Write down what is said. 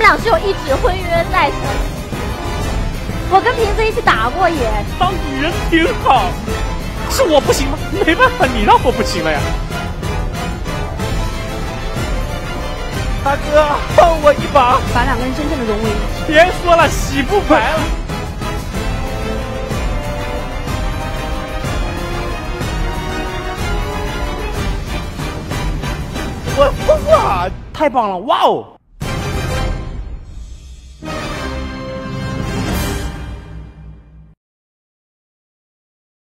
们俩是有一纸婚约在身。我跟瓶子一起打过野，当女人挺好。是我不行吗？没办法，你让我不行了呀。大哥，放我一把，把两个人真正的融为一体。别说了，洗不白了。我操！太棒了，哇哦！